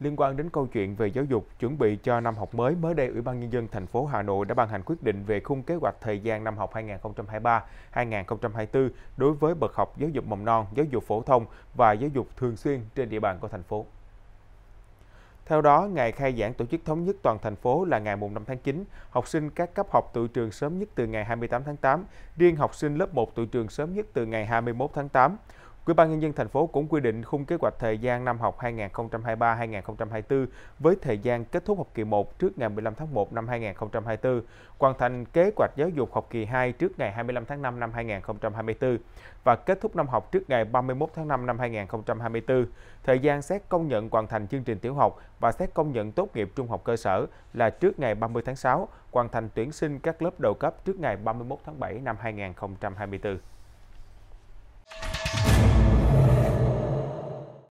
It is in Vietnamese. Liên quan đến câu chuyện về giáo dục, chuẩn bị cho năm học mới, mới đây Ủy ban Nhân dân thành phố Hà Nội đã ban hành quyết định về khung kế hoạch thời gian năm học 2023-2024 đối với bậc học giáo dục mầm non, giáo dục phổ thông và giáo dục thường xuyên trên địa bàn của thành phố. Theo đó, ngày khai giảng tổ chức thống nhất toàn thành phố là ngày 5 tháng 9, học sinh các cấp học tự trường sớm nhất từ ngày 28 tháng 8, riêng học sinh lớp 1 tự trường sớm nhất từ ngày 21 tháng 8. Ủy ban Nhân dân thành phố cũng quy định khung kế hoạch thời gian năm học 2023-2024 với thời gian kết thúc học kỳ 1 trước ngày 15 tháng 1 năm 2024, hoàn thành kế hoạch giáo dục học kỳ 2 trước ngày 25 tháng 5 năm 2024 và kết thúc năm học trước ngày 31 tháng 5 năm 2024. Thời gian xét công nhận hoàn thành chương trình tiểu học và xét công nhận tốt nghiệp trung học cơ sở là trước ngày 30 tháng 6, hoàn thành tuyển sinh các lớp đầu cấp trước ngày 31 tháng 7 năm 2024.